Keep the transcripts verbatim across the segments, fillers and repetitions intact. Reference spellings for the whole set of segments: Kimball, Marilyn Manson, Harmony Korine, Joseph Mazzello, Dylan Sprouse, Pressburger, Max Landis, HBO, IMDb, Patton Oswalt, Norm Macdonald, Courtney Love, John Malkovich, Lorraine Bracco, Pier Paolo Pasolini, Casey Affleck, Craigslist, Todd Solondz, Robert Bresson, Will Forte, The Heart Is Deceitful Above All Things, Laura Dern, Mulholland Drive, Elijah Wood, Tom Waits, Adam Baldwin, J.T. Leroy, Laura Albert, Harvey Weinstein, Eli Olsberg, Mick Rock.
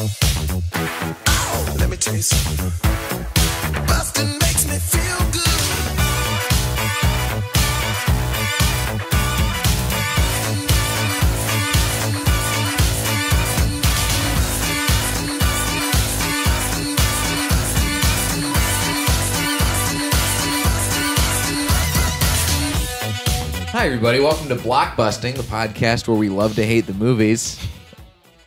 Oh, let me tell you something. Busting makes me feel good. Hi, everybody. Welcome to Blockbusting, the podcast where we love to hate the movies.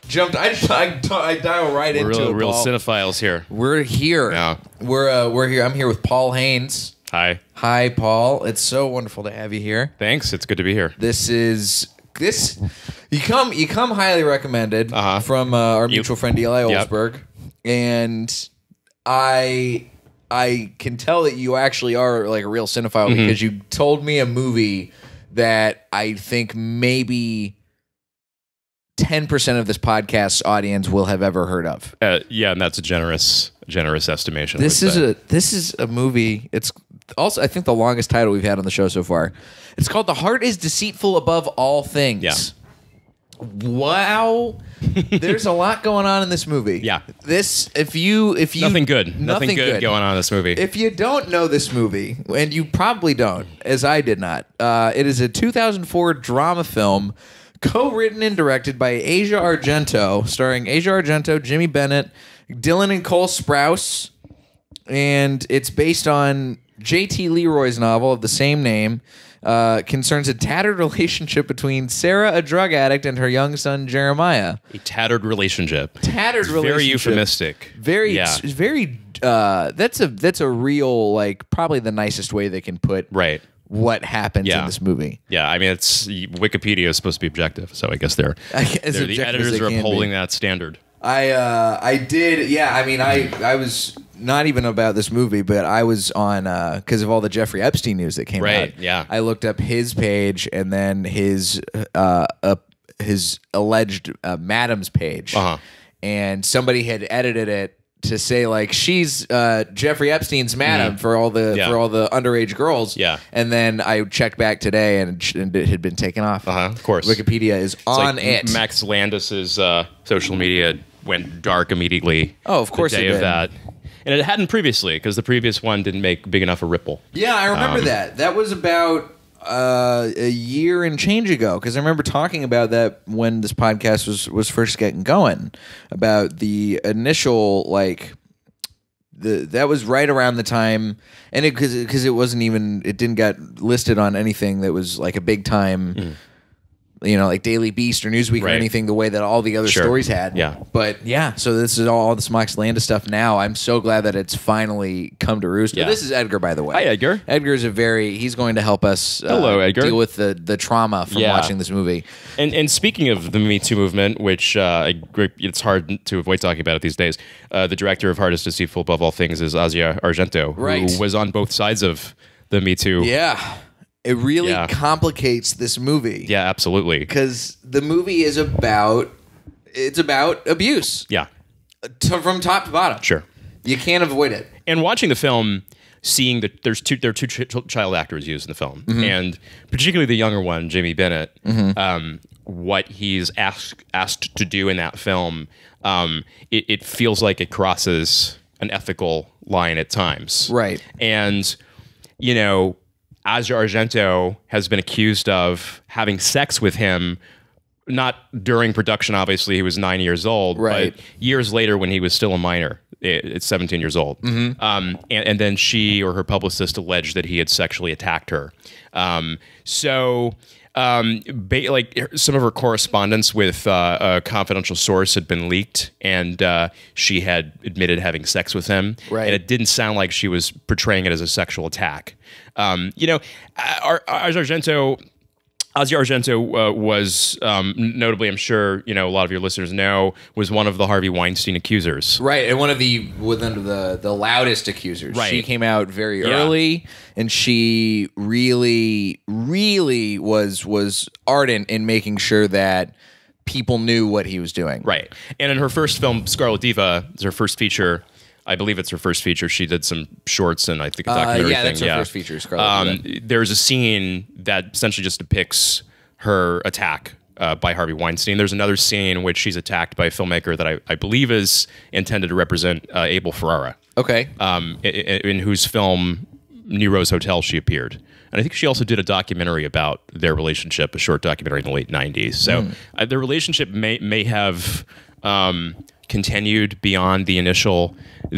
Jumped. I, I, I dial right we're into real, it. We're real cinephiles here. We're here. Yeah. We're, uh, we're here. I'm here with Paul Haynes. Hi. Hi, Paul. It's so wonderful to have you here. Thanks. It's good to be here. This is... this. You come you come highly recommended uh-huh. from uh, our mutual you, friend Eli Olsberg. Yep. And I... I can tell that you actually are like a real cinephile mm-hmm. because you told me a movie that I think maybe ten percent of this podcast's audience will have ever heard of. Uh, yeah, and that's a generous generous estimation. This is a this is a movie. It's also I think the longest title we've had on the show so far. It's called The Heart Is Deceitful Above All Things. Yeah. Wow. There's a lot going on in this movie. Yeah. This, if you, if you, nothing good, nothing, nothing good, good going on in this movie. If you don't know this movie, and you probably don't, as I did not, uh, it is a two thousand four drama film co-written and directed by Asia Argento, starring Asia Argento, Jimmy Bennett, Dylan and Cole Sprouse, and it's based on J T Leroy's novel of the same name. Uh, concerns a tattered relationship between Sarah, a drug addict, and her young son Jeremiah. A tattered relationship. Tattered it's relationship. Very euphemistic. Very, yeah. very. Uh, that's a that's a real like probably the nicest way they can put right what happens yeah. in this movie. Yeah, I mean it's Wikipedia is supposed to be objective, so I guess they're, I guess they're the editors are upholding be. that standard. I uh, I did yeah. I mean I I was. Not even about this movie, but I was on, because uh, of all the Jeffrey Epstein news that came right, out, yeah. I looked up his page and then his uh, uh, his alleged uh, madam's page, uh-huh. and somebody had edited it to say, like, she's uh, Jeffrey Epstein's madam mm-hmm. for all the yeah. for all the underage girls. Yeah. And then I checked back today, and it had been taken off. Uh-huh, of course. Wikipedia is it's on like it. Max Landis's uh, social media went dark immediately. Oh, of course the day it did. Of that. And it hadn't previously, because the previous one didn't make big enough a ripple. Yeah, I remember um, that. That was about uh, a year and change ago, because I remember talking about that when this podcast was, was first getting going, about the initial, like, the that was right around the time, and it because because it wasn't even, it didn't get listed on anything that was, like, a big time, mm. you know, like Daily Beast or Newsweek right. or anything the way that all the other sure. stories had. Yeah. But yeah, so this is all, all this Max Landis stuff now. I'm so glad that it's finally come to roost. Yeah. But this is Edgar, by the way. Hi, Edgar. Edgar is a very, he's going to help us uh, Hello, Edgar. deal with the, the trauma from yeah. watching this movie. And and speaking of the Me Too movement, which uh, it's hard to avoid talking about it these days, uh, the director of Heart Is Deceitful Above All Things is Asia Argento, right. who was on both sides of the Me Too. Yeah. It really yeah. complicates this movie. Yeah, absolutely. Because the movie is about it's about abuse. Yeah, to, from top to bottom. Sure, you can't avoid it. And watching the film, seeing that there's two there are two ch child actors used in the film, mm-hmm. and particularly the younger one, Jimmy Bennett. Mm-hmm. um, what he's asked asked to do in that film, um, it, it feels like it crosses an ethical line at times. Right, and you know. Asia Argento has been accused of having sex with him, not during production, obviously, he was nine years old, right. but years later when he was still a minor, it's seventeen years old. Mm-hmm. um, and, and then she or her publicist alleged that he had sexually attacked her. Um, so... Um, ba like some of her correspondence with uh, a confidential source had been leaked, and uh, she had admitted having sex with him. Right. And it didn't sound like she was portraying it as a sexual attack. Um, you know, Ar Ar Argento, Asia Argento uh, was um, notably, I'm sure you know a lot of your listeners know, was one of the Harvey Weinstein accusers. Right, and one of the one of the the loudest accusers. Right. She came out very yeah. early, and she really, really was was ardent in making sure that people knew what he was doing. Right, and in her first film, Scarlet Diva, is her first feature. I believe it's her first feature. She did some shorts and I think a documentary uh, yeah, thing. That's her yeah. first feature. Um, there's a scene that essentially just depicts her attack uh, by Harvey Weinstein. There's another scene in which she's attacked by a filmmaker that I, I believe is intended to represent uh, Abel Ferrara. Okay. Um, in, in whose film Nero's Hotel she appeared. And I think she also did a documentary about their relationship, a short documentary in the late nineties. So mm. uh, their relationship may, may have um, continued beyond the initial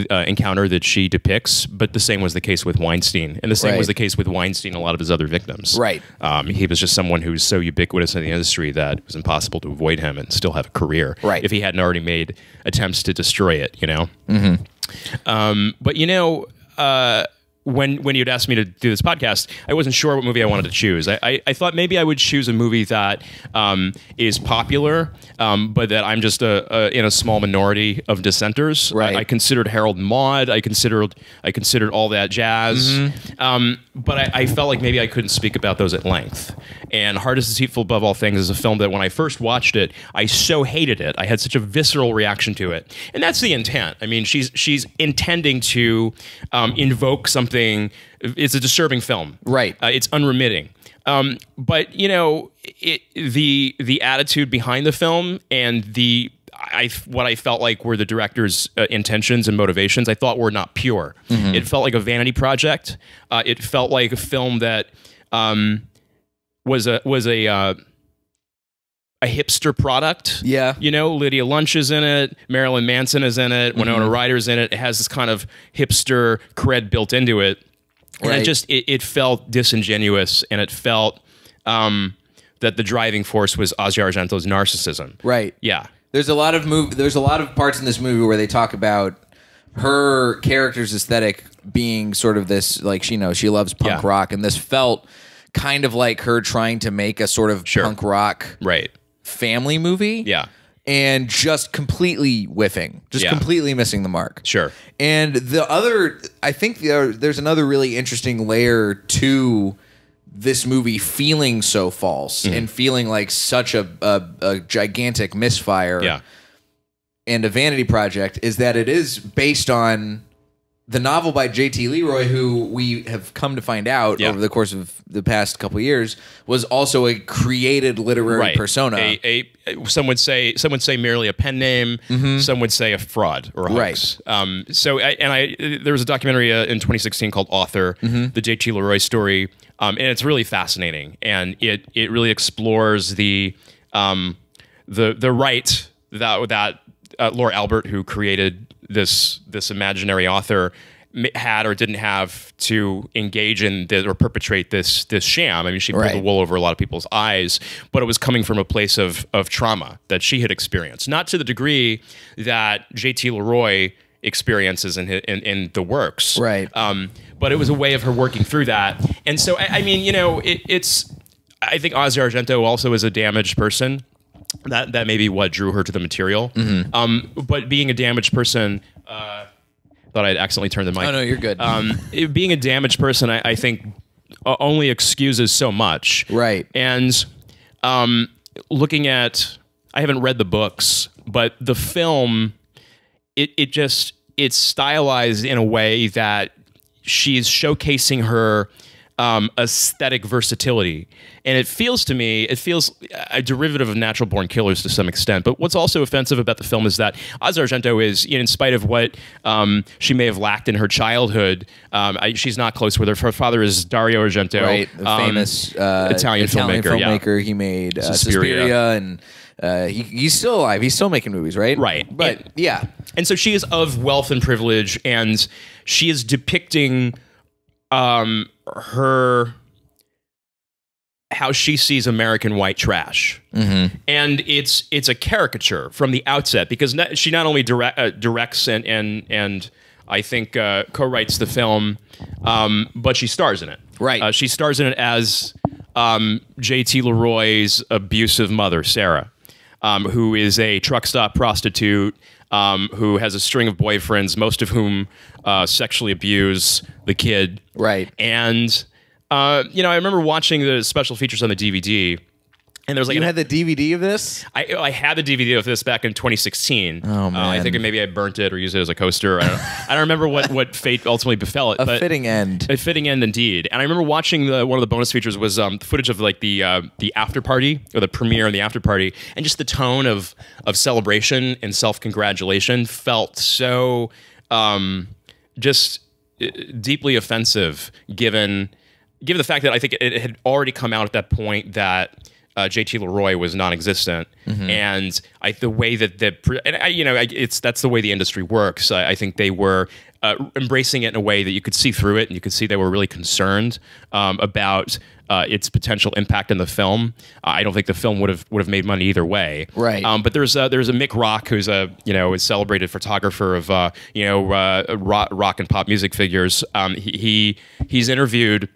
uh, encounter that she depicts, but the same was the case with Weinstein. And the same right. was the case with Weinstein and a lot of his other victims. Right. Um, he was just someone who was so ubiquitous in the industry that it was impossible to avoid him and still have a career right. if he hadn't already made attempts to destroy it, you know? Mm-hmm. Um, but, you know... Uh, When when you'd asked me to do this podcast, I wasn't sure what movie I wanted to choose. I, I, I thought maybe I would choose a movie that um, is popular, um, but that I'm just a, a, in a small minority of dissenters. Right. I, I considered Harold Maude. I considered I considered All That Jazz. Mm-hmm. um, but I, I felt like maybe I couldn't speak about those at length. And Heart Is Deceitful Above All Things is a film that when I first watched it, I so hated it. I had such a visceral reaction to it, and that's the intent. I mean, she's she's intending to um, invoke something. It's a disturbing film, right? Uh, it's unremitting, um, but you know it, the the attitude behind the film and the I what I felt like were the director's uh, intentions and motivations. I thought were not pure. Mm-hmm. It felt like a vanity project. Uh, it felt like a film that um, was a was a. Uh, A hipster product. Yeah. You know, Lydia Lunch is in it. Marilyn Manson is in it. Winona mm-hmm. Ryder's in it. It has this kind of hipster cred built into it. And right. it just, it, it felt disingenuous, and it felt um, that the driving force was Asia Argento's narcissism. Right. Yeah. There's a lot of move. There's a lot of parts in this movie where they talk about her character's aesthetic being sort of this, like, she knows she loves punk yeah. rock. And this felt kind of like her trying to make a sort of sure. punk rock. Right. family movie, yeah, and just completely whiffing, just yeah. completely missing the mark. Sure. And the other, I think there, there's another really interesting layer to this movie feeling so false mm. and feeling like such a, a, a gigantic misfire yeah. and a vanity project is that it is based on the novel by J T Leroy, who we have come to find out yeah. over the course of the past couple of years was also a created literary right. persona. A, a, some would say, some would say merely a pen name. Mm-hmm. Some would say a fraud or a hoax. Right. Um, so, I, and I, there was a documentary uh, in twenty sixteen called "Author," mm-hmm. the J T Leroy story, um, and it's really fascinating, and it it really explores the um, the the right that that uh, Laura Albert, who created this this imaginary author, had or didn't have to engage in the, or perpetrate this this sham. I mean, she pulled right. the wool over a lot of people's eyes, but it was coming from a place of of trauma that she had experienced, not to the degree that J T Leroy experiences in, in in the works, right? Um, but it was a way of her working through that. And so, I, I mean, you know, it, it's. I think Asia Argento also is a damaged person. That that may be what drew her to the material. Mm-hmm. um, but being a damaged person, uh, thought I'd accidentally turned the mic. Oh no, you're good. Um, it, being a damaged person, I, I think, uh, only excuses so much. Right. And um, looking at, I haven't read the books, but the film, it it just it's stylized in a way that she's showcasing her. Um, aesthetic versatility, and it feels to me, it feels a derivative of Natural Born Killers to some extent. But what's also offensive about the film is that Asia Argento is, you know, in spite of what um, she may have lacked in her childhood, um, I, she's not close with her. Her father is Dario Argento, right, the um, famous uh, Italian, Italian filmmaker. filmmaker yeah. He made uh, Suspiria. Suspiria, and uh, he, he's still alive. He's still making movies, right? Right. But and, yeah, and so she is of wealth and privilege, and she is depicting. Um, her, how she sees American white trash. Mm-hmm. And it's, it's a caricature from the outset, because not, she not only direct, uh, directs and, and, and I think uh, co-writes the film, um, but she stars in it. Right. Uh, she stars in it as um, J T Leroy's abusive mother, Sarah, um, who is a truck stop prostitute, Um, who has a string of boyfriends, most of whom uh, sexually abuse the kid. Right. And, uh, you know, I remember watching the special features on the D V D, And there's like you an, had the D V D of this? I, I had the D V D of this back in twenty sixteen. Oh, man. Uh, I think maybe I burnt it or used it as a coaster. I don't, I don't remember what, what fate ultimately befell it. A but fitting end. A fitting end, indeed. And I remember watching the, one of the bonus features was um, footage of like the uh, the after party, or the premiere and the after party, and just the tone of, of celebration and self-congratulation felt so um, just deeply offensive, given, given the fact that I think it, it had already come out at that point that... Uh, J T Leroy was non-existent, mm-hmm. and I, the way that the and I, you know I, it's that's the way the industry works. I, I think they were uh, embracing it in a way that you could see through it, and you could see they were really concerned um, about uh, its potential impact in the film. Uh, I don't think the film would have would have made money either way, right? Um, but there's a, there's a Mick Rock, who's a you know a celebrated photographer of uh, you know uh, rock, rock and pop music figures. Um, he, he he's interviewed.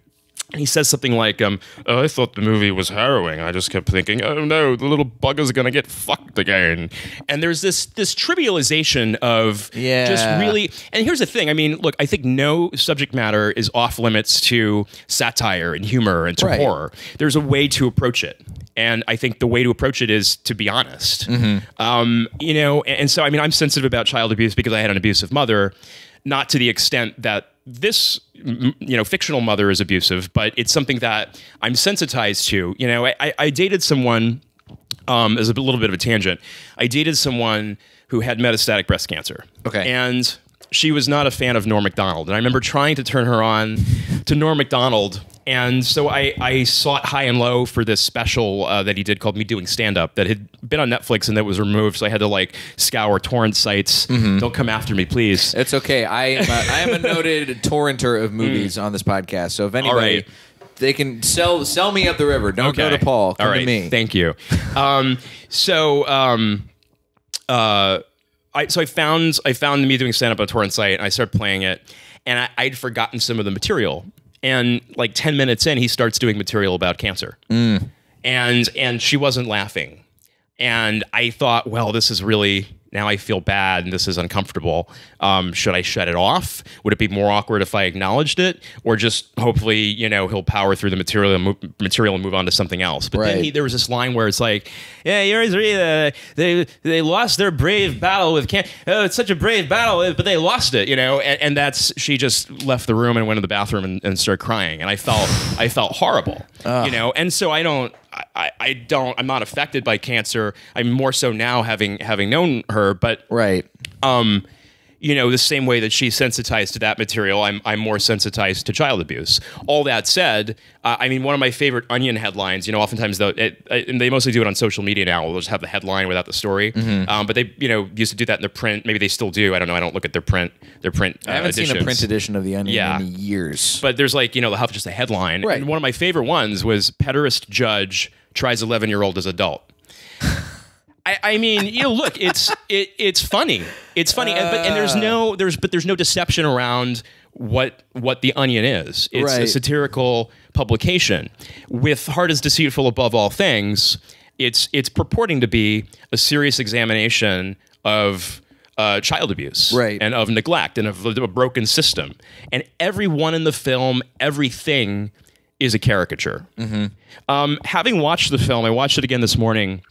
And he says something like, um, oh, I thought the movie was harrowing. I just kept thinking, oh, no, the little bugger's going to get fucked again. And there's this this trivialization of yeah. just really... And here's the thing. I mean, look, I think no subject matter is off limits to satire and humor and to right. horror. There's a way to approach it. And I think the way to approach it is to be honest. Mm-hmm. um, you know. And, and so, I mean, I'm sensitive about child abuse because I had an abusive mother, not to the extent that this... you know, fictional mother is abusive, but it's something that I'm sensitized to. You know, I, I dated someone, um, as a little bit of a tangent, I dated someone who had metastatic breast cancer. Okay. And she was not a fan of Norm Macdonald. And I remember trying to turn her on to Norm Macdonald. And so I, I sought high and low for this special uh, that he did called Me Doing Stand-Up that had been on Netflix and that was removed. So I had to like scour torrent sites. Mm-hmm. Don't come after me, please. It's okay. I am a, I am a noted torrenter of movies mm. on this podcast. So if anybody... All right. They can sell sell me up the river. Don't okay. go to Paul. Come All right. to me. Thank you. um, so... Um, uh, I, so I found I found Me Doing Stand-Up on a torrent site, and I started playing it, and I, I'd forgotten some of the material. And like ten minutes in, he starts doing material about cancer, mm. and and she wasn't laughing, and I thought, well, this is really now I feel bad, and this is uncomfortable. Um, should I shut it off? Would it be more awkward if I acknowledged it, or just hopefully you know he'll power through the material and move, material and move on to something else? But right. then he, there was this line where it's like, yeah, you always read uh, they they lost their brave battle with cancer. Oh, it's such a brave battle, but they lost it, you know. And, and that's she just left the room and went to the bathroom and, and started crying, and I felt I felt horrible, Ugh. you know. And so I don't. I, I don't. I'm not affected by cancer. I'm more so now, having having known her. But right, um, you know, the same way that she's sensitized to that material, I'm I'm more sensitized to child abuse. All that said, uh, I mean, one of my favorite Onion headlines. You know, oftentimes though, it, it, and they mostly do it on social media now. They'll just have the headline without the story. Mm-hmm. um, but they, you know, used to do that in their print. Maybe they still do. I don't know. I don't look at their print. Their print. Uh, I haven't editions. seen a print edition of the Onion yeah. in years. But there's like you know, they'll have just a headline. Right. And one of my favorite ones was "Pederast Judge Tries eleven-year-old as adult." I, I mean, you know, look, it's it, it's funny, it's funny, uh, and, but, and there's no there's but there's no deception around what what the Onion is. It's right. a satirical publication. With Heart Is Deceitful Above All Things, it's it's purporting to be a serious examination of uh, child abuse, right. and of neglect, and of a broken system, and everyone in the film, everything. is a caricature. Mm-hmm. um, having watched the film, I watched it again this morning,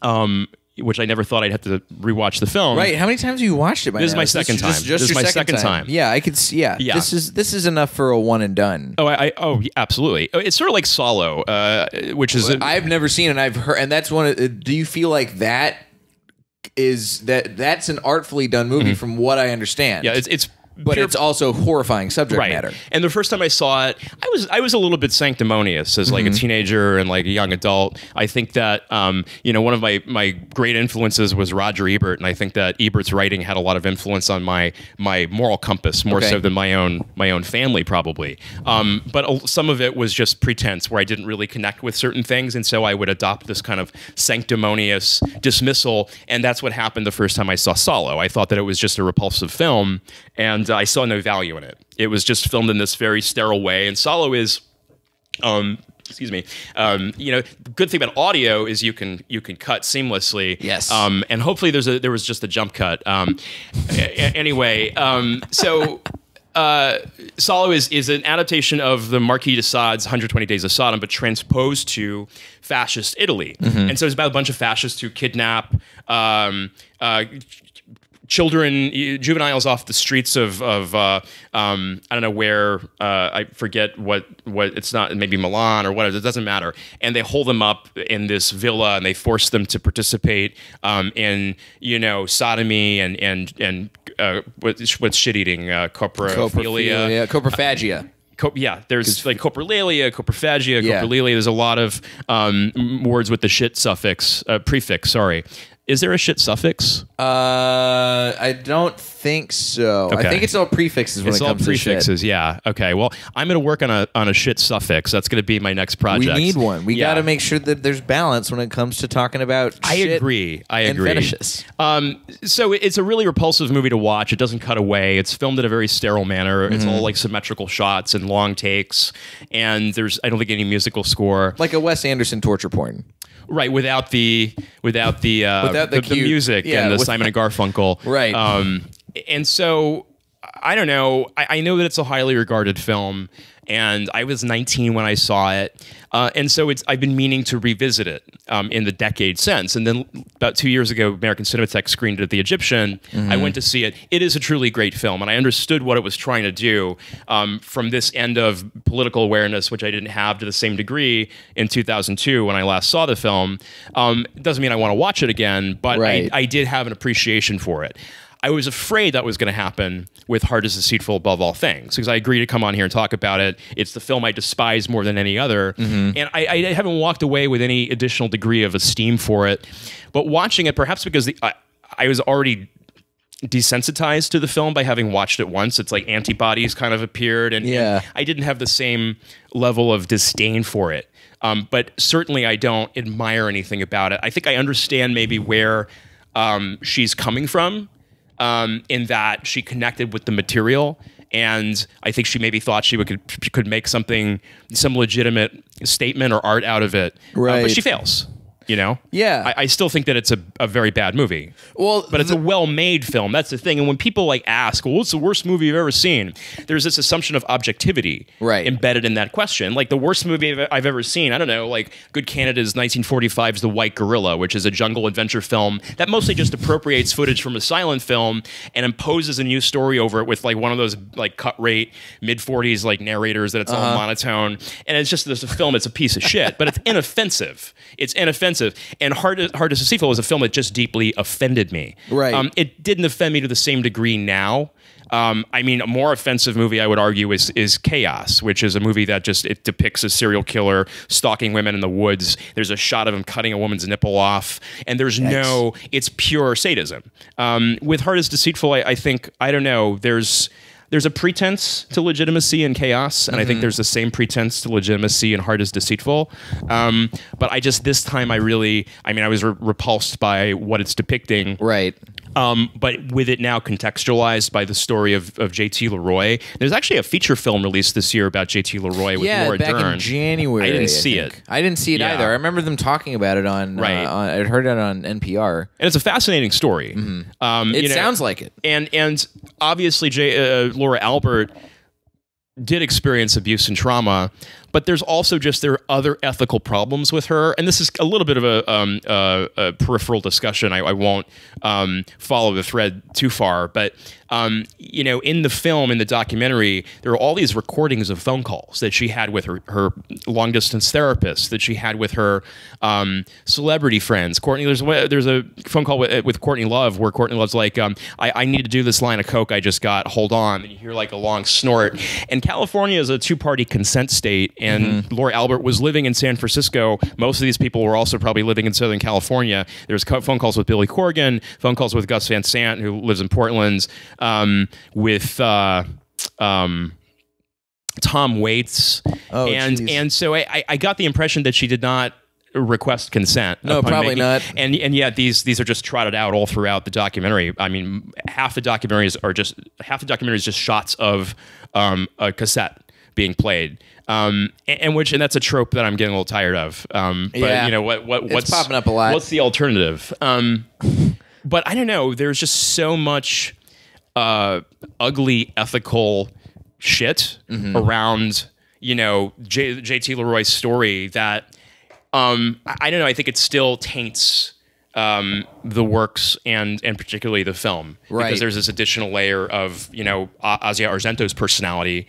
um, which I never thought I'd have to rewatch the film. Right? How many times have you watched it? By this now? is my second time. This is, just, just this is my second, second time. time. Yeah, I could. See, yeah, yeah. This is this is enough for a one and done. Oh, I, I oh absolutely. It's sort of like Solo, uh, which is a, I've never seen, and I've heard, and that's one. Of, do you feel like that is that that's an artfully done movie, mm-hmm. from what I understand? Yeah, it's. it's But Pure, it's also horrifying subject right. matter. And the first time I saw it, I was I was a little bit sanctimonious as like mm-hmm. a teenager and like a young adult. I think that um, you know one of my my great influences was Roger Ebert, and I think that Ebert's writing had a lot of influence on my my moral compass more okay. so than my own my own family probably. Um, but some of it was just pretense where I didn't really connect with certain things, and so I would adopt this kind of sanctimonious dismissal, and that's what happened the first time I saw Solo. I thought that it was just a repulsive film and. And I saw no value in it. It was just filmed in this very sterile way. And Solo is, um, excuse me, um, you know, the good thing about audio is you can you can cut seamlessly. Yes. Um, and hopefully there's a there was just a jump cut. Um, anyway, um, so uh, Solo is, is an adaptation of the Marquis de Sade's one hundred twenty Days of Sodom, but transposed to fascist Italy. Mm-hmm. And so it's about a bunch of fascists who kidnap um, uh, children, juveniles off the streets of, of uh, um, I don't know where, uh, I forget what, what it's not, maybe Milan or whatever, it doesn't matter. And they hold them up in this villa and they force them to participate um, in, you know, sodomy and, and, and uh, what's, what's shit eating, uh, coprophilia. Coprophilia, coprophagia. Uh, Co yeah, there's like coprolalia, coprophagia, yeah. coprolalia. There's a lot of um, words with the shit suffix, uh, prefix, sorry. Is there a shit suffix? Uh, I don't think so. Okay. I think it's all prefixes when it's it comes to shit. It's all prefixes, yeah. Okay, well, I'm going to work on a, on a shit suffix. That's going to be my next project. We need one. We yeah. got to make sure that there's balance when it comes to talking about I shit agree. I and agree. fetishes. Um, so it's a really repulsive movie to watch. It doesn't cut away. It's filmed in a very sterile manner. Mm-hmm. It's all like symmetrical shots and long takes. And there's, I don't think, any musical score. Like a Wes Anderson torture porn. Right, without the without the uh, without the, the, the music yeah, and the Simon and Garfunkel, right? Um, and so I don't know. I, I know that it's a highly regarded film, and I was nineteen when I saw it, uh, and so it's I've been meaning to revisit it um, in the decade since. And then about two years ago, American Cinematheque screened it at the Egyptian. Mm-hmm. I went to see it. It is a truly great film, and I understood what it was trying to do um, from this end of political awareness, which I didn't have to the same degree in two thousand two when I last saw the film. Um, it doesn't mean I want to watch it again, but right. I, I did have an appreciation for it. I was afraid that was going to happen with Heart Is Deceitful Above All Things, because I agreed to come on here and talk about it. It's the film I despise more than any other. Mm-hmm. And I, I haven't walked away with any additional degree of esteem for it. But watching it, perhaps because the, I, I was already desensitized to the film by having watched it once, it's like antibodies kind of appeared. And, yeah. and I didn't have the same level of disdain for it. Um, but certainly I don't admire anything about it. I think I understand maybe where um, she's coming from. Um, in that she connected with the material, and I think she maybe thought she would, could could make something, some legitimate statement or art out of it. Right, uh, but she fails. You know, yeah. I, I still think that it's a, a very bad movie. Well, but it's a well-made film. That's the thing. And when people like ask, "Well, what's the worst movie you've ever seen?" There's this assumption of objectivity right. embedded in that question. Like the worst movie I've, I've ever seen. I don't know. Like good Canada's nineteen forty-five's The White Gorilla, which is a jungle adventure film that mostly just appropriates footage from a silent film and imposes a new story over it with like one of those like cut rate mid forties like narrators that it's uh-huh. all monotone. And it's just this film. It's a piece of shit, but it's inoffensive. It's inoffensive. And Heart Is Deceitful was a film that just deeply offended me. Right. Um, it didn't offend me to the same degree now. Um, I mean, a more offensive movie, I would argue, is is Chaos, which is a movie that just it depicts a serial killer stalking women in the woods. There's a shot of him cutting a woman's nipple off, and there's Yikes. no. It's pure sadism. Um, with Heart Is Deceitful, I, I think I don't know. There's. There's a pretense to legitimacy in Chaos, and mm-hmm. I think there's the same pretense to legitimacy in Heart Is Deceitful. Um, but I just, this time I really, I mean, I was re repulsed by what it's depicting. Right. Um, but with it now contextualized by the story of, of J T Leroy. There's actually a feature film released this year about J T Leroy with yeah, Laura back Dern. in January. I didn't see I it. I didn't see it yeah. either. I remember them talking about it on, right. uh, on, I'd heard it on N P R. And it's a fascinating story. Mm-hmm. um, it you know, sounds like it. And, and obviously, J, uh, Laura Albert did experience abuse and trauma, but there's also just there are other ethical problems with her, and this is a little bit of a, um, uh, a peripheral discussion. I, I won't um, follow the thread too far, but um, you know, in the film, in the documentary, there are all these recordings of phone calls that she had with her, her long distance therapist, that she had with her um, celebrity friends. Courtney, there's there's a phone call with, with Courtney Love where Courtney Love's like, um, I, I need to do this line of coke I just got. Hold on, and you hear like a long snort. And California is a two-party consent state, and mm-hmm. Laura Albert was living in San Francisco. Most of these people were also probably living in Southern California. There's phone calls with Billy Corgan, phone calls with Gus Van Sant, who lives in Portland, um, with uh, um, Tom Waits. Oh, and, geez. And so I, I got the impression that she did not request consent. No, probably making. not. And and yeah, these these are just trotted out all throughout the documentary. I mean, half the documentaries are just half the documentaries just shots of um, a cassette being played, um, and, and which and that's a trope that I'm getting a little tired of. Um, but yeah. you know what what what's it's popping up a lot. What's the alternative? Um, but I don't know. There's just so much uh, ugly ethical shit mm-hmm. around, you know, J T Leroy's story that, um, I don't know, I think it still taints um, the works and and particularly the film. Right. Because there's this additional layer of, you know, Asia Argento's personality,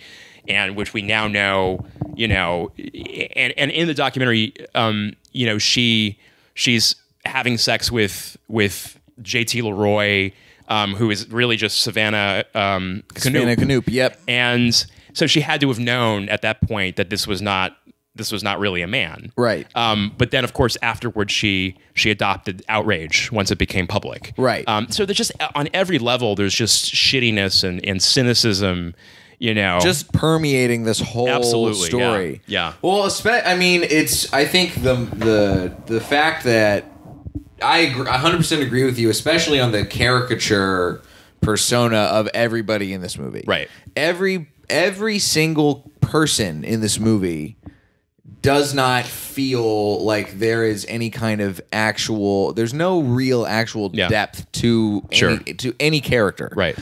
and which we now know, you know, and, and in the documentary, um, you know, she she's having sex with, with J T Leroy, um, who is really just Savannah um, Knoop. Knoop, yep. And so she had to have known at that point that this was not this was not really a man, right? Um, but then, of course, afterwards, she she adopted outrage once it became public, right? Um, so there's just on every level, there's just shittiness and and cynicism, you know, just permeating this whole Absolutely, story. Yeah. yeah. Well, I mean, it's I think the the the fact that I agree, one hundred percent agree with you, especially on the caricature persona of everybody in this movie. Right. Every every single person in this movie does not feel like there is any kind of actual. There's no real actual yeah. depth to sure. any, to any character. Right.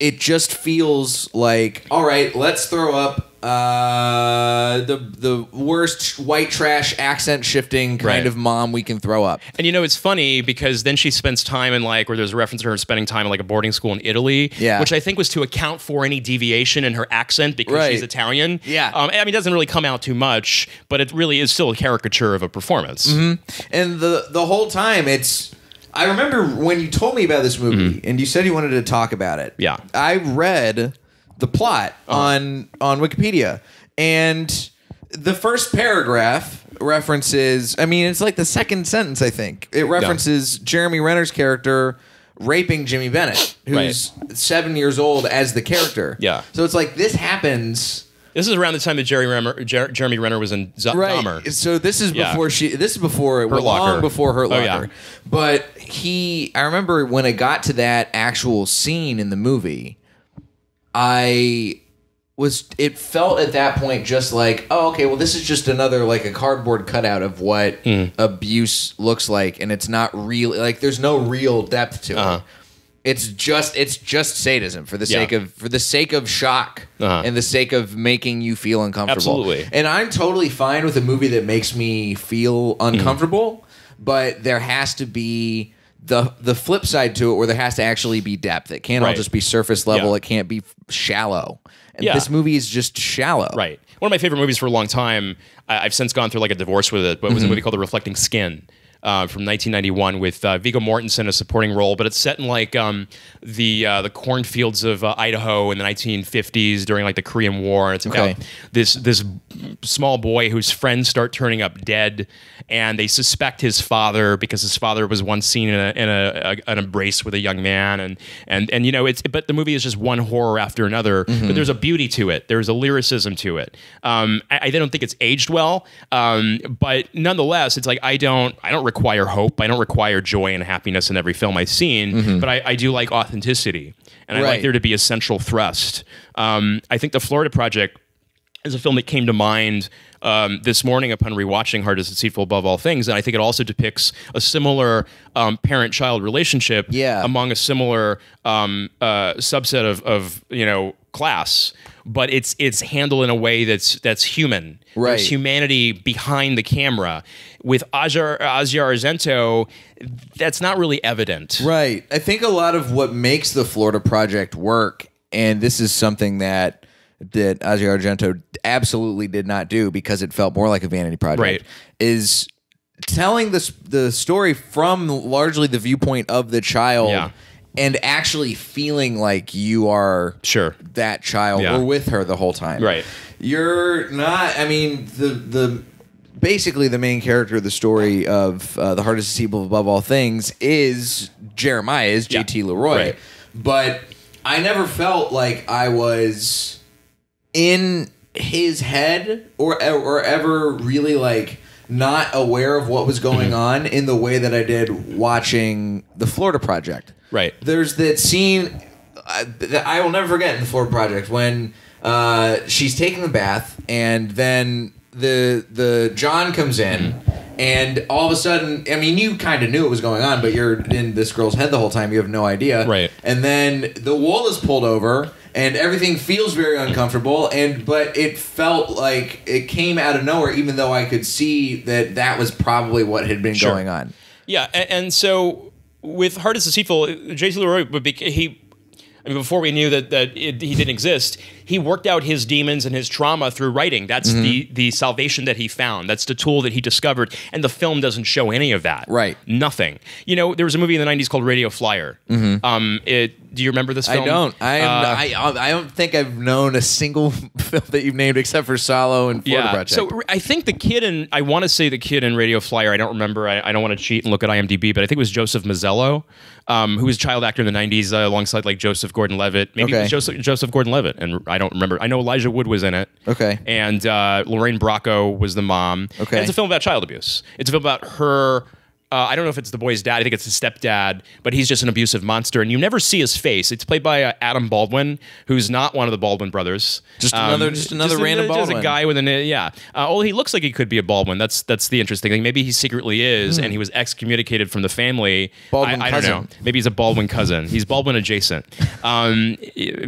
It just feels like, all right, let's throw up uh, the the worst white trash accent shifting kind right. of mom we can throw up. And you know, it's funny because then she spends time in like, where there's a reference to her spending time in like a boarding school in Italy, yeah. which I think was to account for any deviation in her accent because right. she's Italian. Yeah, um, I mean, it doesn't really come out too much, but it really is still a caricature of a performance. Mm-hmm. And the the whole time, it's. I remember when you told me about this movie, mm-hmm. and you said you wanted to talk about it. Yeah, I read the plot oh. on on Wikipedia, and the first paragraph references. I mean, it's like the second sentence. I think it references yeah. Jeremy Renner's character raping Jimmy Bennett, who's right. seven years old as the character. Yeah, so it's like this happens. This is around the time that Jerry Renner, Jer Jeremy Renner was in Z right. Dahmer. So this is before yeah. she. This is before it was long before Hurt Locker. Oh, yeah. But he, I remember when it got to that actual scene in the movie, I was. It felt at that point just like, oh, okay, well, this is just another like a cardboard cutout of what mm. abuse looks like, and it's not really like there's no real depth to uh-huh. it. It's just it's just sadism for the yeah. sake of for the sake of shock uh-huh. and the sake of making you feel uncomfortable. Absolutely. And I'm totally fine with a movie that makes me feel uncomfortable, mm. but there has to be the the flip side to it where there has to actually be depth. It can't right. all just be surface level. Yeah. It can't be shallow. And yeah. this movie is just shallow. Right. One of my favorite movies for a long time. I, I've since gone through like a divorce with it, but it was mm-hmm. a movie called The Reflecting Skin. Uh, from nineteen ninety-one with uh, Viggo Mortensen in a supporting role, but it's set in like um, the uh, the cornfields of uh, Idaho in the nineteen fifties during like the Korean War. It's about okay. this this small boy whose friends start turning up dead, and they suspect his father because his father was once seen in a, in a, a an embrace with a young man, and and and you know it's but the movie is just one horror after another. Mm-hmm. But there's a beauty to it. There's a lyricism to it. Um, I, I don't think it's aged well, um, but nonetheless, it's like I don't I don't. Recall require hope. I don't require joy and happiness in every film I've seen, mm-hmm. but I, I do like authenticity, and right. I like there to be a central thrust. Um, I think The Florida Project is a film that came to mind um, this morning upon rewatching Heart Is Deceitful Above All Things, and I think it also depicts a similar um, parent-child relationship yeah. among a similar um, uh, subset of, of you know class. But it's it's handled in a way that's that's human. Right. There's humanity behind the camera. With Asia Asia Argento, that's not really evident. Right. I think a lot of what makes The Florida Project work, and this is something that that Asia Argento absolutely did not do because it felt more like a vanity project, right. is telling the the story from largely the viewpoint of the child. Yeah. And actually feeling like you are sure that child yeah. or with her the whole time. Right. You're not, I mean, the the basically the main character of the story of uh, The Heart Is Deceitful Above All Things is Jeremiah, is yeah. J T Leroy. Right. But I never felt like I was in his head or, or ever really like not aware of what was going on in the way that I did watching The Florida Project. Right. There's that scene uh, that I will never forget in The Florida Project when uh, she's taking the bath and then the the John comes in and all of a sudden, I mean, you kind of knew what was going on, but you're in this girl's head the whole time. You have no idea. Right. And then the wool is pulled over and everything feels very uncomfortable. And but it felt like it came out of nowhere, even though I could see that that was probably what had been sure. going on. Yeah, and, and so with Heart Is Deceitful, J T. Leroy would be he. I mean, before we knew that that it, he didn't exist, he worked out his demons and his trauma through writing. That's mm-hmm. the the salvation that he found. That's the tool that he discovered. And the film doesn't show any of that. Right. Nothing. You know, there was a movie in the nineties called Radio Flyer. Mm-hmm. Um, it, do you remember this film? I don't. I, am, uh, I I don't think I've known a single film that you've named except for Salo and Florida yeah, Project. So I think the kid in, I want to say the kid in Radio Flyer, I don't remember, I, I don't want to cheat and look at I M D B, but I think it was Joseph Mazzello, um, who was a child actor in the nineties uh, alongside like Joseph Gordon-Levitt. Maybe okay. it was Joseph, Joseph Gordon-Levitt and I don't remember. I know Elijah Wood was in it. Okay. And uh, Lorraine Bracco was the mom. Okay. And it's a film about child abuse. It's a film about her... Uh, I don't know if it's the boy's dad. I think it's his stepdad, but he's just an abusive monster, and you never see his face. It's played by uh, Adam Baldwin, who's not one of the Baldwin brothers. Just um, another, just another just random a, Baldwin. Just a guy with an yeah. Uh, oh, he looks like he could be a Baldwin. That's that's the interesting thing. Maybe he secretly is, mm. and he was excommunicated from the family. Baldwin I, I cousin. don't know. Maybe he's a Baldwin cousin. He's Baldwin adjacent, um,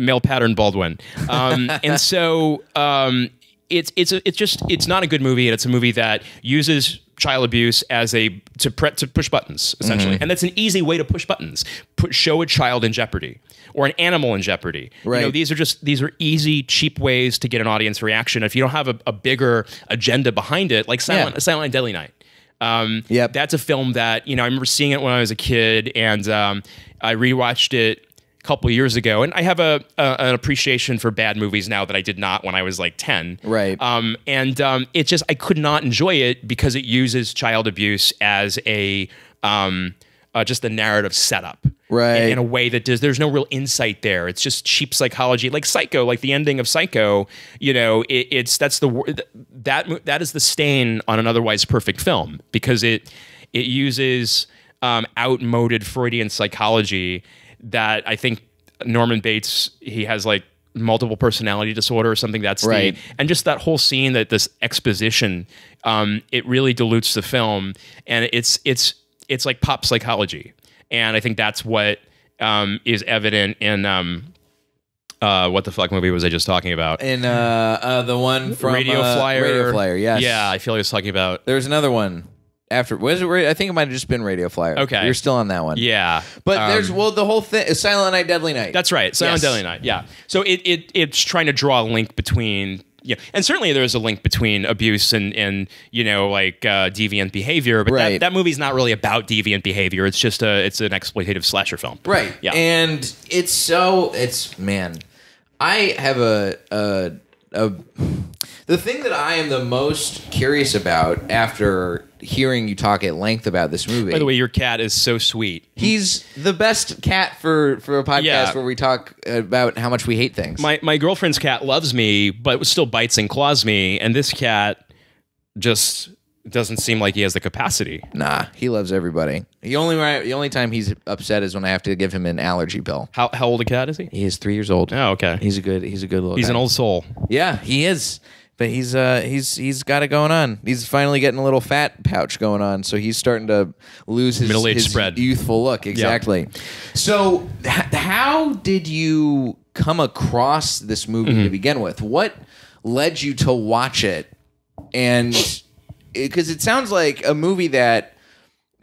male pattern Baldwin, um, and so um, it's it's a, it's just it's not a good movie, and it's a movie that uses child abuse as a to pre, to push buttons essentially, mm-hmm. and that's an easy way to push buttons. Put, show a child in jeopardy or an animal in jeopardy. Right. You know, these are just these are easy, cheap ways to get an audience reaction. If you don't have a, a bigger agenda behind it, like Silent, yeah. Silent Deadly Night. Um, yep. That's a film that you know I remember seeing it when I was a kid, and um, I rewatched it couple years ago, and I have a, a an appreciation for bad movies now that I did not when I was like ten. Right. Um, and um, it's just I could not enjoy it because it uses child abuse as a um, uh, just a narrative setup. Right. In, in a way that does, there's no real insight there. It's just cheap psychology, like Psycho, like the ending of Psycho. You know, it, it's that's the that that is the stain on an otherwise perfect film because it it uses um, outmoded Freudian psychology. That I think Norman Bates, he has like multiple personality disorder or something. That's right. The, and just that whole scene, that this exposition, um, it really dilutes the film, and it's it's it's like pop psychology, and I think that's what um, is evident in um, uh, what the fuck movie was I just talking about? In uh, uh, the one from Radio uh, Flyer, Radio Flyer, yes. Yeah, I feel like I was talking about. There's another one. After was it? I think it might have just been Radio Flyer. Okay, you're still on that one. Yeah, but um, there's well the whole thing. Silent Night, Deadly Night. That's right, Silent yes. Deadly Night. Yeah. So it it it's trying to draw a link between yeah, and certainly there's a link between abuse and and you know like uh, deviant behavior. But right. that, that movie's not really about deviant behavior. It's just a it's an exploitative slasher film. Right. Yeah. And it's so it's man, I have a a a. The thing that I am the most curious about after hearing you talk at length about this movie... By the way, your cat is so sweet. He's the best cat for, for a podcast yeah. where we talk about how much we hate things. My, my girlfriend's cat loves me, but still bites and claws me, and this cat just... doesn't seem like he has the capacity. Nah, he loves everybody. The only the only time he's upset is when I have to give him an allergy pill. How how old a cat is he? He is three years old. Oh, okay. He's a good he's a good little. He's guy. An old soul. Yeah, he is. But he's uh he's he's got it going on. He's finally getting a little fat pouch going on, so he's starting to lose his middle age spread, youthful look. Exactly. Yep. So how did you come across this movie mm-hmm. to begin with? What led you to watch it and? Because it sounds like a movie that,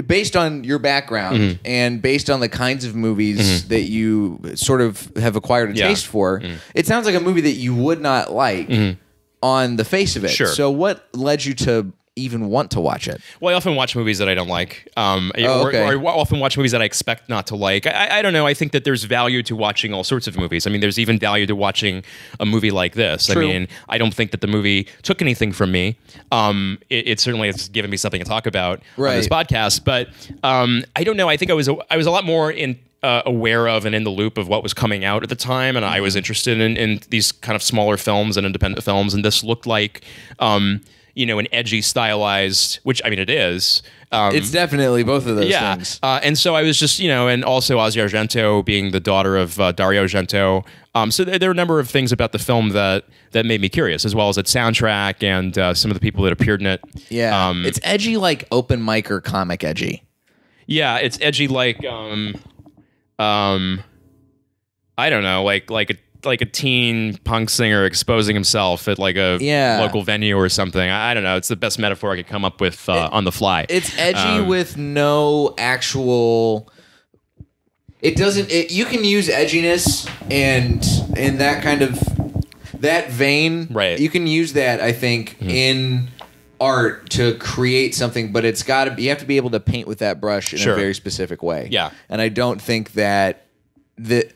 based on your background mm-hmm. and based on the kinds of movies mm-hmm. that you sort of have acquired a yeah. taste for, mm-hmm. it sounds like a movie that you would not like mm-hmm. on the face of it. Sure. So what led you to even want to watch it? Well, I often watch movies that I don't like. Um, oh, okay. or, or I often watch movies that I expect not to like. I, I don't know. I think that there's value to watching all sorts of movies. I mean, there's even value to watching a movie like this. True. I mean, I don't think that the movie took anything from me. Um, it, it certainly has given me something to talk about right. on this podcast. But um, I don't know. I think I was a, I was a lot more in... Uh, aware of and in the loop of what was coming out at the time, and I was interested in, in these kind of smaller films and independent films, and this looked like, um, you know, an edgy, stylized, which, I mean, it is. Um, it's definitely both of those yeah. things. Uh, and so I was just, you know, and also Asia Argento being the daughter of uh, Dario Argento. Um, so there, there were a number of things about the film that, that made me curious, as well as its soundtrack and uh, some of the people that appeared in it. Yeah, um, it's edgy like open mic or comic edgy. Yeah, it's edgy like... Um, Um, I don't know, like like a like a teen punk singer exposing himself at like a yeah. local venue or something. I, I don't know. It's the best metaphor I could come up with uh, it, on the fly. It's edgy um, with no actual. It doesn't. It, you can use edginess and and that kind of that vein. Right. You can use that, I think, mm-hmm. in art to create something, but it's got to be. You have to be able to paint with that brush in sure. a very specific way. Yeah. And I don't think that the.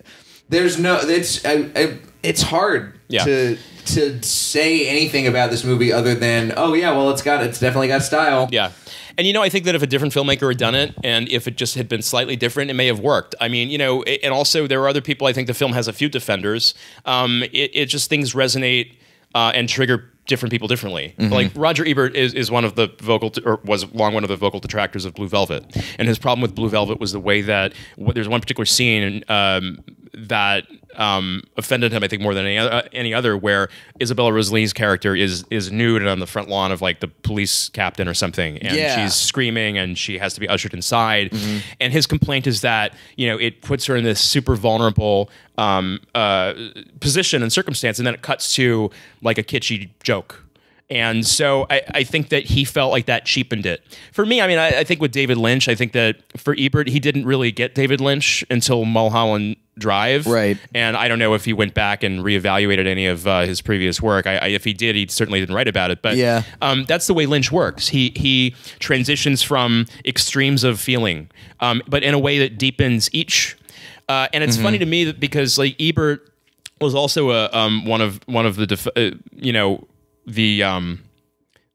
There's no. It's I, I, it's hard yeah. to to say anything about this movie other than oh yeah, well it's got it's definitely got style. Yeah, and you know I think that if a different filmmaker had done it, and if it just had been slightly different, it may have worked. I mean, you know, it, and also there are other people. I think the film has a few defenders. Um, it, it just things resonate uh, and trigger different people differently. Mm-hmm. Like Roger Ebert is, is one of the vocal, or was long one of the vocal detractors of Blue Velvet, and his problem with Blue Velvet was the way that there's one particular scene. Um, that um, offended him, I think, more than any other, uh, any other, where Isabella Rossellini's character is is nude and on the front lawn of like the police captain or something, and yeah. she's screaming and she has to be ushered inside. Mm-hmm. And his complaint is that you know it puts her in this super vulnerable um, uh, position and circumstance, and then it cuts to like a kitschy joke. And so I, I think that he felt like that cheapened it. For me, I mean, I, I think with David Lynch, I think that for Ebert, he didn't really get David Lynch until Mulholland Drive. Right. And I don't know if he went back and reevaluated any of uh, his previous work. I, I, if he did, he certainly didn't write about it. But yeah. um, that's the way Lynch works. He, he transitions from extremes of feeling, um, but in a way that deepens each. Uh, and it's mm-hmm. funny to me that because like Ebert was also a, um, one of one of the, def uh, you know, the um,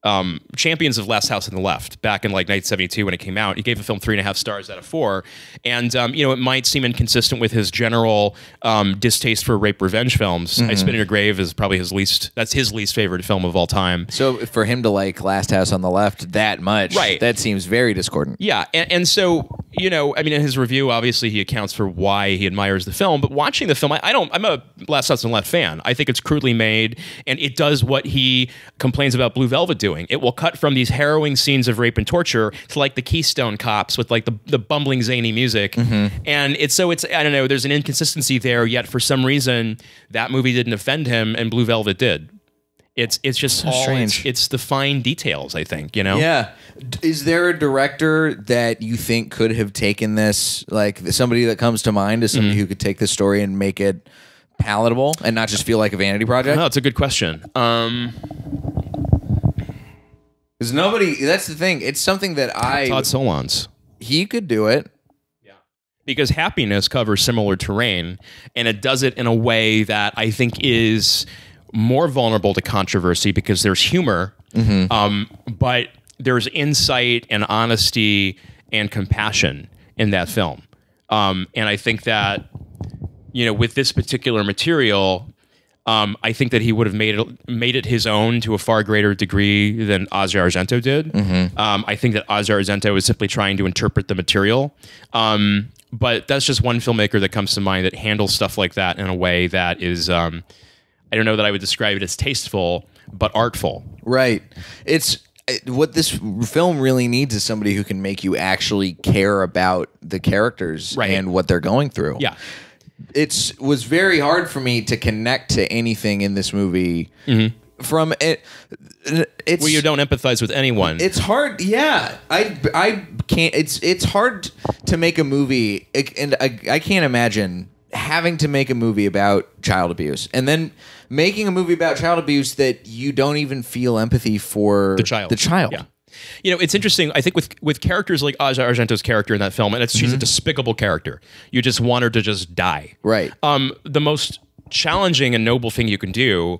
um, champions of Last House on the Left back in like nineteen seventy-two when it came out. He gave the film three and a half stars out of four. And, um, you know, it might seem inconsistent with his general um, distaste for rape revenge films. Mm-hmm. I Spit in Your Grave is probably his least, that's his least favorite film of all time. So for him to like Last House on the Left that much, right. that seems very discordant. Yeah. And, and so, you know, I mean, in his review, obviously he accounts for why he admires the film, but watching the film, I, I don't, I'm a Last House on the Left fan. I think it's crudely made and it does what he complains about Blue Velvet doing. It will cut from these harrowing scenes of rape and torture to like the Keystone Cops with like the, the bumbling zany music. Mm-hmm. And it's, so it's, I don't know, there's an inconsistency there, yet for some reason that movie didn't offend him and Blue Velvet did. It's, it's just so all, strange. It's, it's the fine details, I think, you know? Yeah. Is there a director that you think could have taken this, like somebody that comes to mind is somebody mm-hmm. who could take this story and make it palatable and not just feel like a vanity project? No, it's a good question. Um, Because nobody, that's the thing. It's something that I... Todd Solondz. He could do it. Yeah. Because Happiness covers similar terrain, and it does it in a way that I think is more vulnerable to controversy because there's humor, mm-hmm. um, but there's insight and honesty and compassion in that film. Um, and I think that, you know, with this particular material... Um, I think that he would have made it made it his own to a far greater degree than Asia Argento did. Mm-hmm. um, I think that Asia Argento is simply trying to interpret the material. Um, but that's just one filmmaker that comes to mind that handles stuff like that in a way that is, um, I don't know that I would describe it as tasteful, but artful. Right. It's what this film really needs is somebody who can make you actually care about the characters right. and what they're going through. Yeah. It was very hard for me to connect to anything in this movie mm-hmm. from it. It's, well, you don't empathize with anyone. It's hard. Yeah, I I can't. It's it's hard to make a movie, and I, I can't imagine having to make a movie about child abuse and then making a movie about child abuse that you don't even feel empathy for the child. The child. Yeah. You know, it's interesting, I think, with with characters like Asia Argento's character in that film, and it's, she's mm-hmm. a despicable character. You just want her to just die. Right. Um, the most challenging and noble thing you can do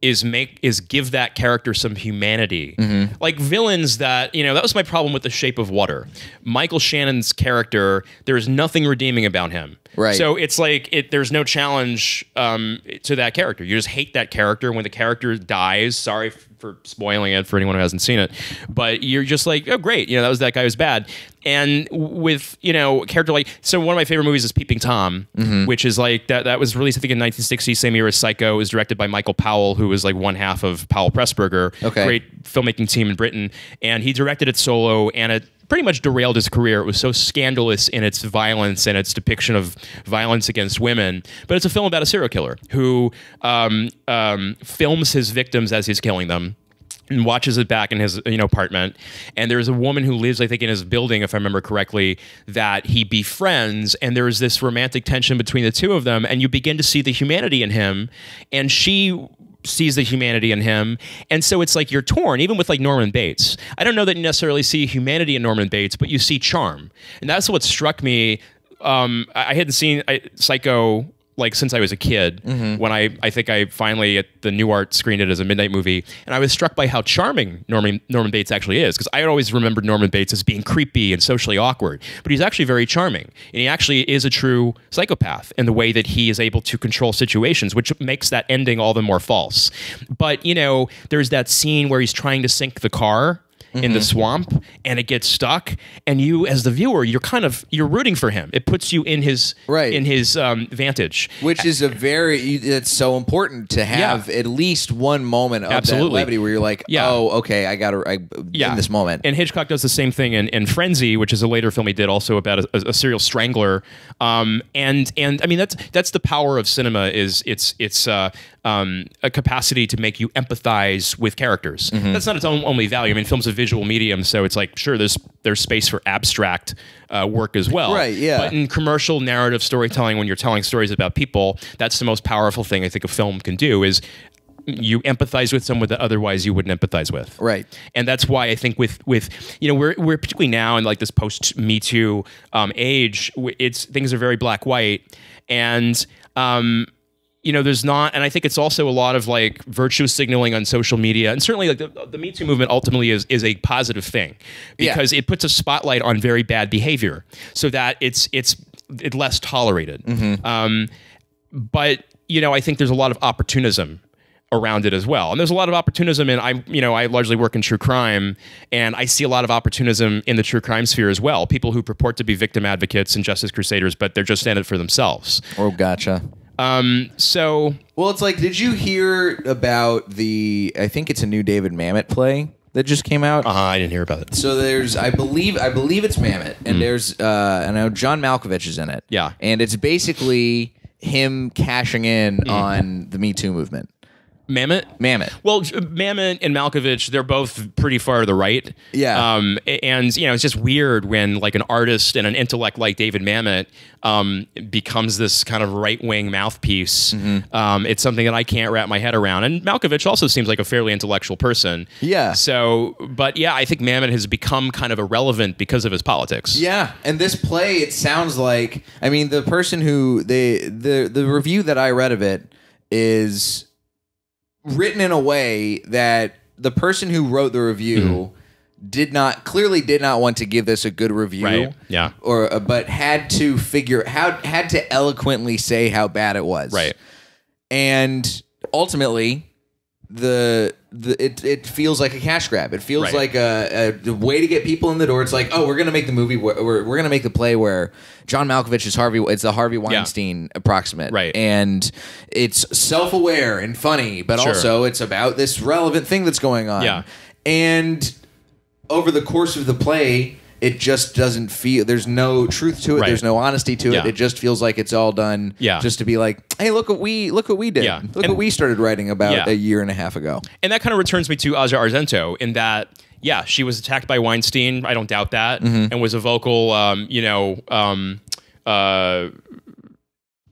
is make is give that character some humanity. Mm-hmm. Like villains that, you know, that was my problem with The Shape of Water. Michael Shannon's character, there's nothing redeeming about him. Right. So it's like it, there's no challenge um, to that character. You just hate that character. When the character dies, sorry for spoiling it for anyone who hasn't seen it, but you're just like, oh, great. You know, that was that guy who's bad. And with, you know, character like, so one of my favorite movies is Peeping Tom, mm-hmm. which is like, that that was released, I think, in nineteen sixty, same year as Psycho. It was directed by Michael Powell, who was like one half of Powell Pressburger, okay. great filmmaking team in Britain. And he directed it solo, and it pretty much derailed his career. It was so scandalous in its violence and its depiction of violence against women. But it's a film about a serial killer who um, um, films his victims as he's killing them and watches it back in his you know apartment. And there's a woman who lives, I think, in his building, if I remember correctly, that he befriends. And there's this romantic tension between the two of them. And you begin to see the humanity in him. And she sees the humanity in him. And so it's like you're torn, even with like Norman Bates. I don't know that you necessarily see humanity in Norman Bates, but you see charm. And that's what struck me. Um, I hadn't seen I, Psycho... like since I was a kid, mm-hmm. when I, I think I finally at the New Art screened it as a midnight movie, and I was struck by how charming Norman Norman Bates actually is, because I had always remembered Norman Bates as being creepy and socially awkward, but he's actually very charming, and he actually is a true psychopath in the way that he is able to control situations, which makes that ending all the more false. But you know, there's that scene where he's trying to sink the car in the swamp, and it gets stuck, and you, as the viewer, you're kind of you're rooting for him. It puts you in his right in his um, vantage, which is a very that's so important to have yeah. at least one moment of Absolutely. that levity where you're like, yeah. oh, okay, I got to yeah. in this moment. And Hitchcock does the same thing in, in Frenzy, which is a later film he did also about a, a serial strangler. Um, and and I mean that's that's the power of cinema is it's it's. Uh, Um, a capacity to make you empathize with characters. Mm-hmm. That's not its own only value. I mean, film's a visual medium, so it's like, sure, there's there's space for abstract uh, work as well. Right, yeah. But in commercial narrative storytelling, when you're telling stories about people, that's the most powerful thing I think a film can do is you empathize with someone that otherwise you wouldn't empathize with. Right. And that's why I think with, with you know, we're, we're particularly now in like this post-Me Too um, age, it's things are very black-white. And... Um, you know, there's not, and I think it's also a lot of like virtue signaling on social media, and certainly like the, the Me Too movement ultimately is is a positive thing because yeah. it puts a spotlight on very bad behavior, so that it's it's it less tolerated. Mm-hmm. um, but you know, I think there's a lot of opportunism around it as well, and there's a lot of opportunism in I you know I largely work in true crime, and I see a lot of opportunism in the true crime sphere as well. People who purport to be victim advocates and justice crusaders, but they're just in it for themselves. Oh, gotcha. Um, so, well, it's like, did you hear about the, I think it's a new David Mamet play that just came out? Uh, I didn't hear about it. So there's, I believe, I believe it's Mamet, and mm. there's, uh, I know John Malkovich is in it. Yeah. And it's basically him cashing in mm. on the Me Too movement. Mamet? Mamet. Well, Mamet and Malkovich, they're both pretty far to the right. Yeah. Um, and, you know, it's just weird when, like, an artist and an intellect like David Mamet um, becomes this kind of right-wing mouthpiece. Mm-hmm. um, it's something that I can't wrap my head around. And Malkovich also seems like a fairly intellectual person. Yeah. So, but, yeah, I think Mamet has become kind of irrelevant because of his politics. Yeah. And this play, it sounds like, I mean, the person who, they, the, the review that I read of it is... written in a way that the person who wrote the review mm-hmm. did not clearly did not want to give this a good review, right. yeah, or uh, but had to figure how had to eloquently say how bad it was, right, and ultimately the the it it feels like a cash grab. It feels right. like a, a way to get people in the door. It's like, oh, we're gonna make the movie. Where, we're we're gonna make the play where John Malkovich is Harvey. It's the Harvey Weinstein yeah. approximate, right? And it's self-aware and funny, but sure. also it's about this relevant thing that's going on. Yeah. And over the course of the play, it just doesn't feel. There's no truth to it. Right. There's no honesty to it. Yeah. It just feels like it's all done. Yeah. Just to be like, hey, look what we look what we did. Yeah. Look and what we started writing about yeah. a year and a half ago. And that kind of returns me to Asia Argento in that, yeah, she was attacked by Weinstein. I don't doubt that, mm-hmm. and was a vocal, um, you know, um, uh,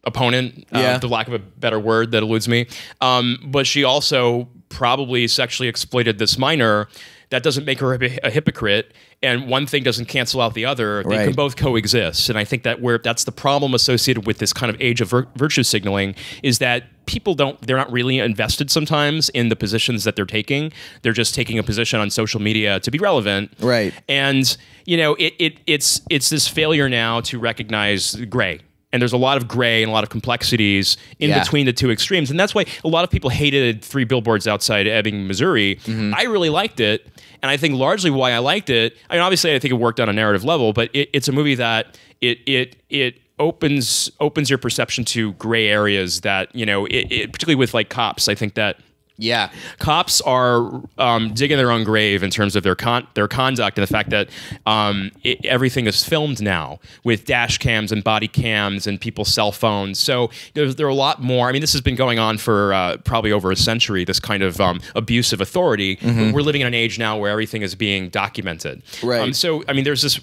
opponent. Yeah. Uh, the lack of a better word that eludes me. Um, but she also probably sexually exploited this minor. That doesn't make her a hypocrite, and one thing doesn't cancel out the other. They right. can both coexist, and I think that where that's the problem associated with this kind of age of vir virtue signaling is that people don't, they're not really invested sometimes in the positions that they're taking. They're just taking a position on social media to be relevant. Right. And, you know, it, it it's it's this failure now to recognize gray. And there's a lot of gray and a lot of complexities in yeah. between the two extremes. And that's why a lot of people hated Three Billboards Outside Ebbing, Missouri. Mm-hmm. I really liked it. And I think largely why I liked it, I mean, obviously I think it worked on a narrative level, but it, it's a movie that it it it opens opens your perception to gray areas that, you know, it, it, particularly with like cops, I think that Yeah, cops are um, digging their own grave in terms of their con their conduct and the fact that um, it, everything is filmed now with dash cams and body cams and people's cell phones. So there's, there are a lot more. I mean, this has been going on for uh, probably over a century, this kind of um, abuse of authority. Mm-hmm. We're living in an age now where everything is being documented. Right. Um, so, I mean, there's this,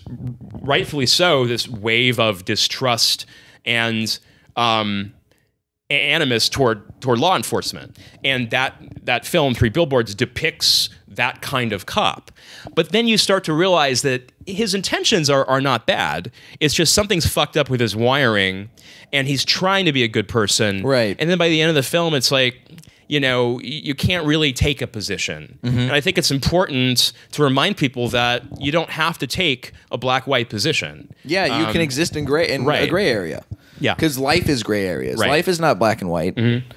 rightfully so, this wave of distrust and... Um, animus toward toward law enforcement, and that that film Three Billboards depicts that kind of cop. But then you start to realize that his intentions are are not bad. It's just something's fucked up with his wiring, and he's trying to be a good person. Right. And then by the end of the film, it's like, you know, you can't really take a position. Mm-hmm. And I think it's important to remind people that you don't have to take a black-white position. Yeah, you um, can exist in gray in right. a gray area. Yeah, because life is gray areas. Right. Life is not black and white. Mm-hmm.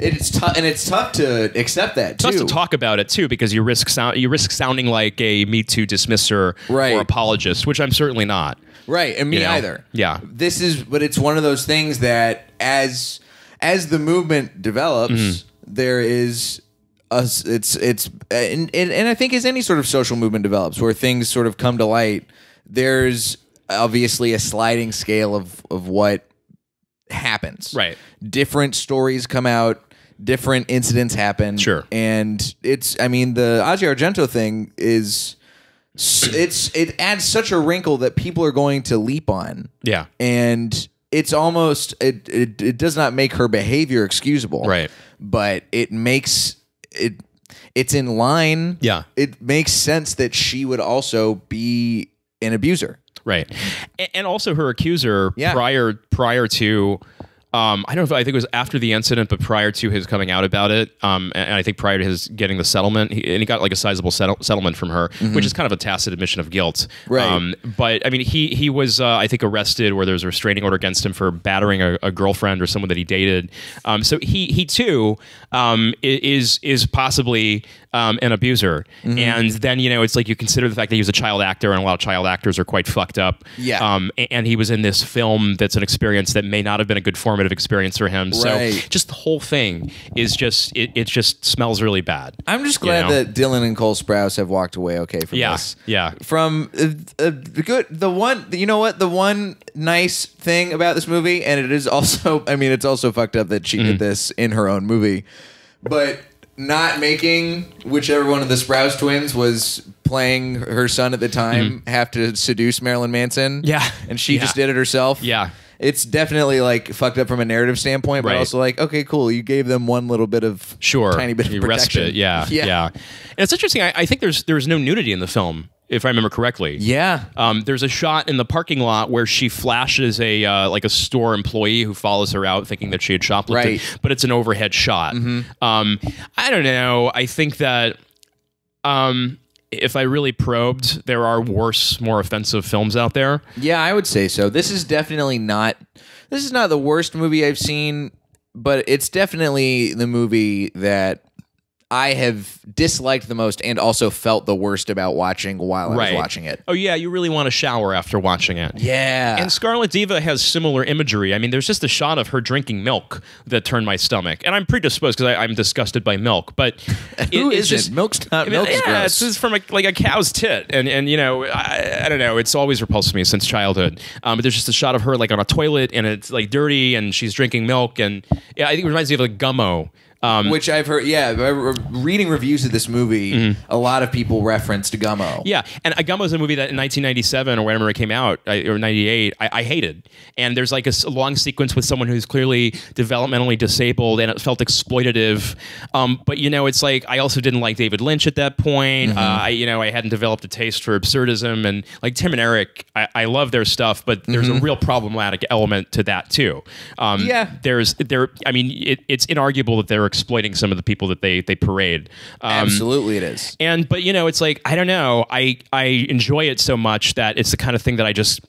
It's tough, and it's tough to accept that. It's too tough to talk about it too, because you risk sound you risk sounding like a Me Too dismisser right. or apologist, which I'm certainly not. Right, and me you know? either. Yeah, this is, but it's one of those things that as as the movement develops, mm-hmm. there is. Uh, it's it's and, and and I think as any sort of social movement develops, where things sort of come to light, there's obviously a sliding scale of of what happens. Right. Different stories come out. Different incidents happen. Sure. And it's, I mean, the Asia Argento thing is, it's it adds such a wrinkle that people are going to leap on. Yeah. And it's almost it it, it does not make her behavior excusable. Right. But it makes. It it's in line. Yeah, it makes sense that she would also be an abuser, right? And also her accuser. Yeah. prior prior to, um, I don't know if I think it was after the incident, but prior to his coming out about it, um, and I think prior to his getting the settlement, he, and he got like a sizable settle, settlement from her, mm-hmm. which is kind of a tacit admission of guilt, right? Um, but I mean, he he was uh, I think arrested where there was a restraining order against him for battering a, a girlfriend or someone that he dated. Um, so he he too. Um, is is possibly um, an abuser, mm-hmm. and then you know it's like you consider the fact that he was a child actor, and a lot of child actors are quite fucked up. Yeah, um, and he was in this film that's an experience that may not have been a good formative experience for him. Right. So just the whole thing is just it, it just smells really bad. I'm just glad you know? that Dylan and Cole Sprouse have walked away okay from yeah. this. Yeah, from uh, good the one you know what the one nice thing about this movie, and it is also I mean it's also fucked up that she mm-hmm. did this in her own movie. But not making whichever one of the Sprouse twins was playing her son at the time mm-hmm. have to seduce Marilyn Manson. Yeah. And she yeah. just did it herself. Yeah. It's definitely like fucked up from a narrative standpoint, but right. also like, okay, cool. You gave them one little bit of sure. tiny bit of protection. Respite, yeah, yeah. Yeah. And it's interesting. I, I think there's there's no nudity in the film, if I remember correctly. Yeah. Um, there's a shot in the parking lot where she flashes a uh, like a store employee who follows her out thinking that she had shoplifted, right. but it's an overhead shot. Mm-hmm. um, I don't know. I think that um, if I really probed, there are worse, more offensive films out there. Yeah, I would say so. This is definitely not, this is not the worst movie I've seen, but it's definitely the movie that I have disliked the most and also felt the worst about watching while I right. was watching it. Oh, yeah. You really want to shower after watching it. Yeah. And Scarlet Diva has similar imagery. I mean, there's just a shot of her drinking milk that turned my stomach. And I'm predisposed because I'm disgusted by milk. But it, Who it's isn't? Just, Milk's not I mean, milk's yeah, gross. This is from a, like a cow's tit. And, and you know, I, I don't know. It's always repulsed me since childhood. Um, but there's just a shot of her like on a toilet and it's like dirty and she's drinking milk. And yeah, I think it reminds me of like Gummo. Um, Which I've heard, yeah, reading reviews of this movie, mm-hmm. a lot of people referenced Gummo. Yeah, and Gummo's a movie that in nineteen ninety-seven or whenever it came out, or ninety-eight, I, I hated. And there's like a, a long sequence with someone who's clearly developmentally disabled and it felt exploitative. Um, but, you know, it's like I also didn't like David Lynch at that point. Mm-hmm. uh, I, you know, I hadn't developed a taste for absurdism. And like Tim and Eric, I, I love their stuff, but there's mm-hmm. a real problematic element to that, too. Um, yeah. There's, there. I mean, it, it's inarguable that there are exploiting some of the people that they they parade. Um, Absolutely it is. And but you know it's like I don't know, I I enjoy it so much that it's the kind of thing that I just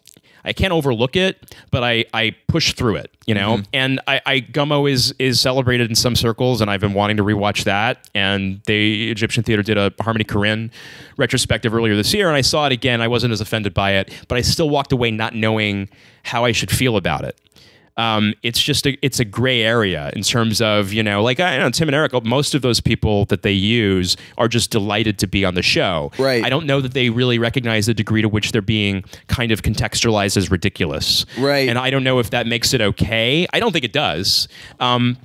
I can't overlook it, but I I push through it, you know. Mm-hmm. And I, I Gummo is is celebrated in some circles, and I've been wanting to rewatch that. And the Egyptian Theater did a Harmony Korine retrospective earlier this year, and I saw it again. I wasn't as offended by it, but I still walked away not knowing how I should feel about it. Um, it's just a, it's a gray area in terms of, you know, like I don't know, Tim and Eric, most of those people that they use are just delighted to be on the show. Right. I don't know that they really recognize the degree to which they're being kind of contextualized as ridiculous. Right. And I don't know if that makes it okay. I don't think it does. Um,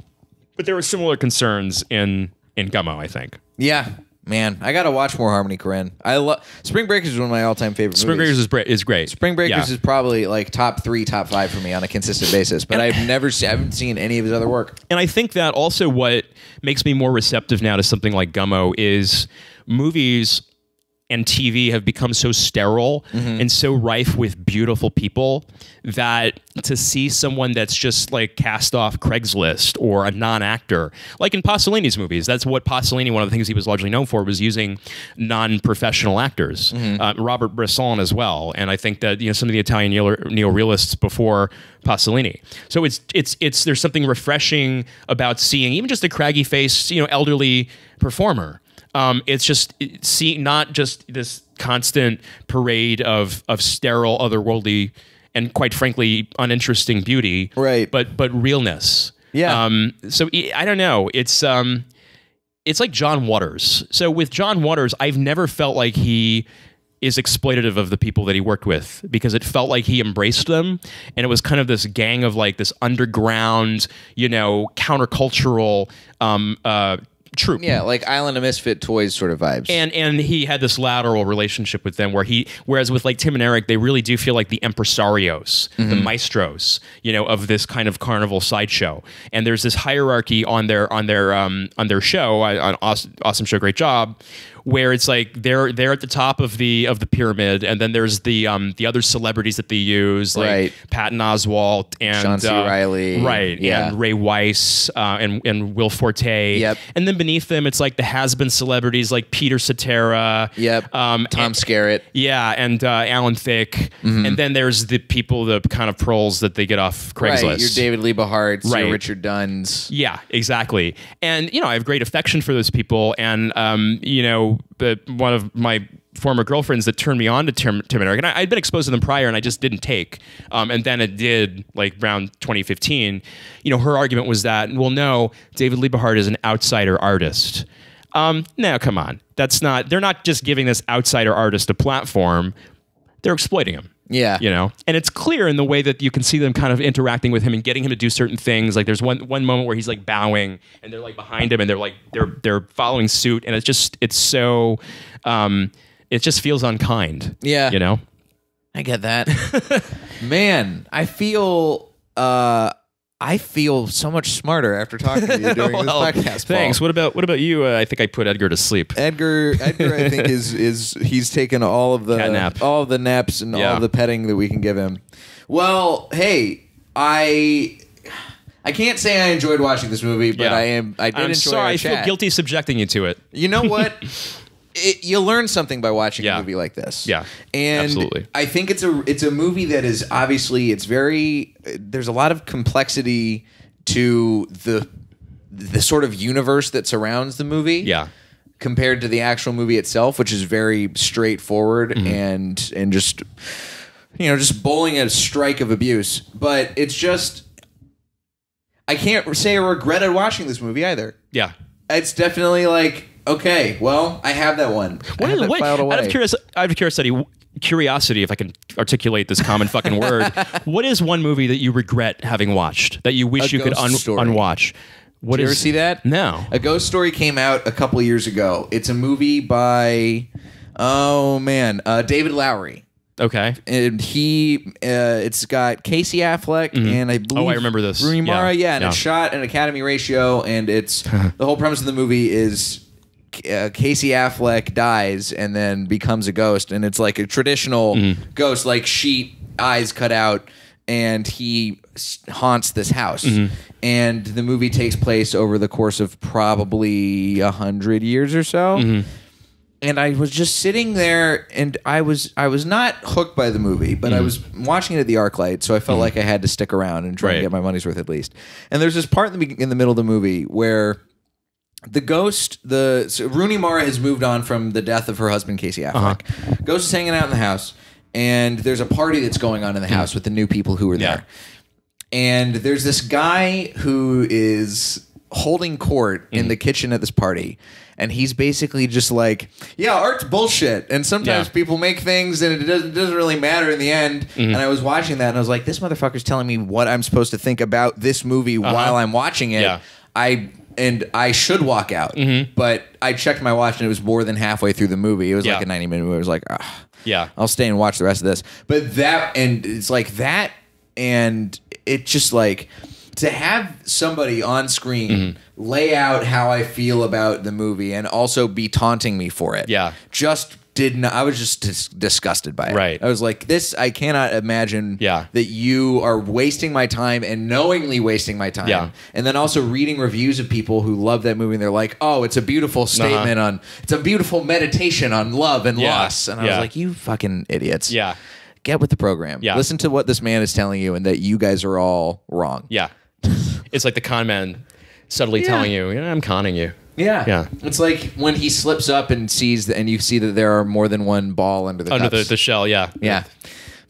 but there were similar concerns in in Gummo, I think. Yeah. Man, I gotta watch more Harmony Korine. I love Spring Breakers is one of my all-time favorite. Spring movies. Breakers is, is great. Spring Breakers yeah. is probably like top three, top five for me on a consistent basis. But and I've never, se I haven't seen any of his other work. And I think that also what makes me more receptive now to something like Gummo is movies and T V have become so sterile mm-hmm. and so rife with beautiful people that to see someone that's just like cast off Craigslist or a non-actor, like in Pasolini's movies, that's what Pasolini, one of the things he was largely known for was using non-professional actors, mm-hmm. uh, Robert Bresson as well. And I think that, you know, some of the Italian neo-realists before Pasolini. So it's, it's, it's, there's something refreshing about seeing even just a craggy faced, you know, elderly performer. Um, it's just it, see, not just this constant parade of of sterile, otherworldly, and quite frankly, uninteresting beauty. Right. But but realness. Yeah. Um, so I don't know. It's um, it's like John Waters. So with John Waters, I've never felt like he is exploitative of the people that he worked with because it felt like he embraced them, and it was kind of this gang of like this underground, you know, countercultural. Um, uh, True. Yeah, like Island of Misfit Toys sort of vibes. And and he had this lateral relationship with them where he whereas with like Tim and Eric, they really do feel like the impresarios, mm-hmm. the maestros, you know, of this kind of carnival sideshow. And there's this hierarchy on their on their um on their show, on Awesome, awesome Show, Great Job, where it's like they're they're at the top of the of the pyramid, and then there's the um the other celebrities that they use, like right. Patton Oswalt and Sean C. Uh, Reilly, right? Yeah, and Ray Weiss uh, and and Will Forte. Yep. And then beneath them, it's like the has-been celebrities like Peter Cetera. Yep. Um, Tom and, Skerritt. Yeah, and uh, Alan Thicke. Mm-hmm. And then there's the people, the kind of proles that they get off Craigslist. Right. Your David Liebe Harts. Right. Your Richard Dunns. Yeah, exactly. And you know, I have great affection for those people, and um, you know. But one of my former girlfriends that turned me on to Tim, Tim and Eric, and I, I'd been exposed to them prior, and I just didn't take. Um, and then it did, like around twenty fifteen. You know, her argument was that, well, no, David Liebe Hart is an outsider artist. Um, now, come on, that's not. They're not just giving this outsider artist a platform; they're exploiting him. Yeah, you know, and it's clear in the way that you can see them kind of interacting with him and getting him to do certain things. Like there's one one moment where he's like bowing, and they're like behind him, and they're like they're they're following suit, and it's just it's so, um, it just feels unkind. Yeah, you know, I get that. Man, I feel uh, I feel so much smarter after talking to you during well, this podcast. Thanks. Paul. What about what about you? Uh, I think I put Edgar to sleep. Edgar, Edgar, I think is is he's taken all of the Catnap. all of the naps and yeah. all of the petting that we can give him. Well, hey, I I can't say I enjoyed watching this movie, but yeah. I am I did I'm enjoy sorry, our chat. I feel guilty subjecting you to it. You know what? It, you learn something by watching yeah. a movie like this. Yeah, and absolutely. I think it's a it's a movie that is obviously it's very there's a lot of complexity to the the sort of universe that surrounds the movie. Yeah, compared to the actual movie itself, which is very straightforward mm-hmm. and and just you know just bowling a strike of abuse. But it's just I can't say I regretted watching this movie either. Yeah, it's definitely like. Okay, well, I have that one. What is it? Out of curious, out of curiosity, curiosity, if I can articulate this common fucking word, what is one movie that you regret having watched that you wish you could un unwatch? What Did is, you ever see that? No. A Ghost Story came out a couple of years ago. It's a movie by oh man, uh, David Lowery. Okay, and he uh, it's got Casey Affleck mm-hmm. and I believe oh I remember this Rooney Mara. Yeah, yeah and yeah. it's shot an Academy ratio, and it's the whole premise of the movie is. Uh, Casey Affleck dies and then becomes a ghost, and it's like a traditional mm-hmm. ghost, like sheet eyes cut out, and he haunts this house. Mm-hmm. And the movie takes place over the course of probably a hundred years or so. Mm-hmm. And I was just sitting there, and I was I was not hooked by the movie, but mm-hmm. I was watching it at the ArcLight, so I felt mm-hmm. like I had to stick around and try right. to get my money's worth at least. And there's this part in the, in the middle of the movie where. The ghost, the so Rooney Mara has moved on from the death of her husband, Casey Affleck. Uh-huh. Ghost is hanging out in the house, and there's a party that's going on in the house with the new people who were yeah. there. And there's this guy who is holding court in mm-hmm. the kitchen at this party. And he's basically just like, yeah, art's bullshit. And sometimes yeah. people make things and it doesn't, it doesn't really matter in the end. Mm-hmm. And I was watching that and I was like, this motherfucker's telling me what I'm supposed to think about this movie uh-huh. while I'm watching it. Yeah. I And I should walk out. Mm-hmm. But I checked my watch and it was more than halfway through the movie. It was yeah. like a ninety minute movie. I was like, ugh, yeah, I'll stay and watch the rest of this. But that, and it's like that, and it just like... to have somebody on screen mm-hmm. lay out how I feel about the movie and also be taunting me for it. Yeah. Just did not, I was just dis disgusted by it. Right. I was like, this, I cannot imagine yeah. that you are wasting my time and knowingly wasting my time. Yeah. And then also reading reviews of people who love that movie and they're like, oh, it's a beautiful statement uh-huh. on, it's a beautiful meditation on love and yeah. loss. And I yeah. was like, you fucking idiots. Yeah. Get with the program. Yeah. Listen to what this man is telling you and that you guys are all wrong. Yeah. It's like the con man subtly yeah. telling you, yeah, I'm conning you. Yeah. Yeah. It's like when he slips up and sees, the, and you see that there are more than one ball under the Under the, the shell, yeah. Yeah.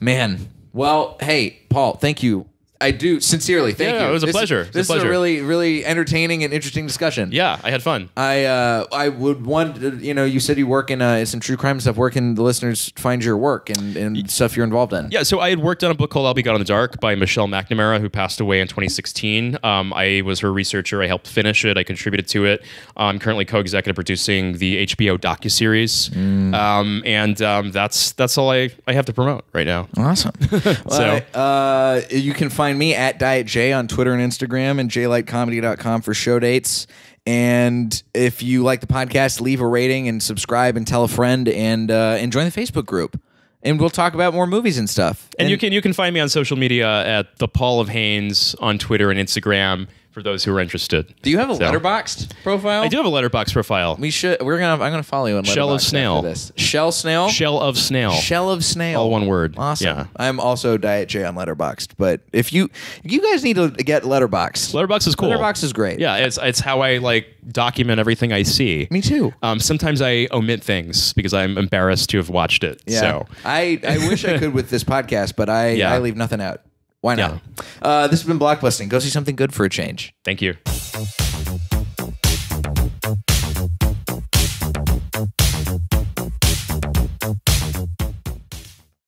Man. Well, hey, Paul, thank you. I do. Sincerely, thank yeah, you. It was a this, pleasure. It was this a pleasure. Is a really, really entertaining and interesting discussion. Yeah, I had fun. I uh, I would want, you know, you said you work in uh, some true crime stuff. Where can the listeners find your work and, and stuff you're involved in? Yeah, so I had worked on a book called I'll Be God in the Dark by Michelle McNamara, who passed away in twenty sixteen. Um, I was her researcher. I helped finish it. I contributed to it. I'm currently co-executive producing the H B O docuseries. Mm. Um, and um, that's that's all I, I have to promote right now. Awesome. So well, I, uh, you can find me at Diet J on Twitter and Instagram and j light comedy dot com for show dates. And if you like the podcast, leave a rating and subscribe and tell a friend and uh, and join the Facebook group. And we'll talk about more movies and stuff. And, and you can you can find me on social media at the Paul of Haynes on Twitter and Instagram for those who are interested. Do you have a so. Letterboxd profile? I do have a Letterboxd profile. We should. We're gonna. I'm gonna follow you on Shell of Snail. This. Shell Snail. Shell of Snail. Shell of Snail. All one word. Awesome. Yeah. I'm also Diet J on Letterboxd. But if you you guys need to get Letterboxd. Letterboxd is cool. Letterboxd is great. Yeah. It's it's how I like document everything I see. Me too. Um. Sometimes I omit things because I'm embarrassed to have watched it. Yeah. So. I, I wish I could with this podcast, but I, yeah. I leave nothing out. Why not? Yeah. Uh, this has been Blockbusting. Go see something good for a change. Thank you.